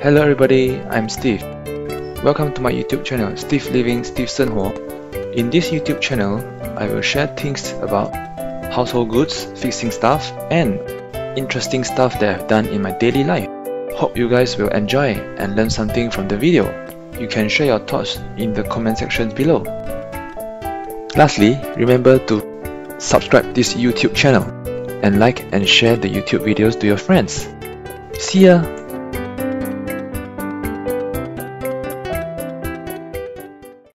Hello everybody, I'm Steve. Welcome to my YouTube channel, Steve Living Steveshenghuo. In this YouTube channel, I will share things about household goods, fixing stuff, and interesting stuff that I've done in my daily life. Hope you guys will enjoy and learn something from the video. You can share your thoughts in the comment section below. Lastly, remember to subscribe this YouTube channel and like and share the YouTube videos to your friends. See ya!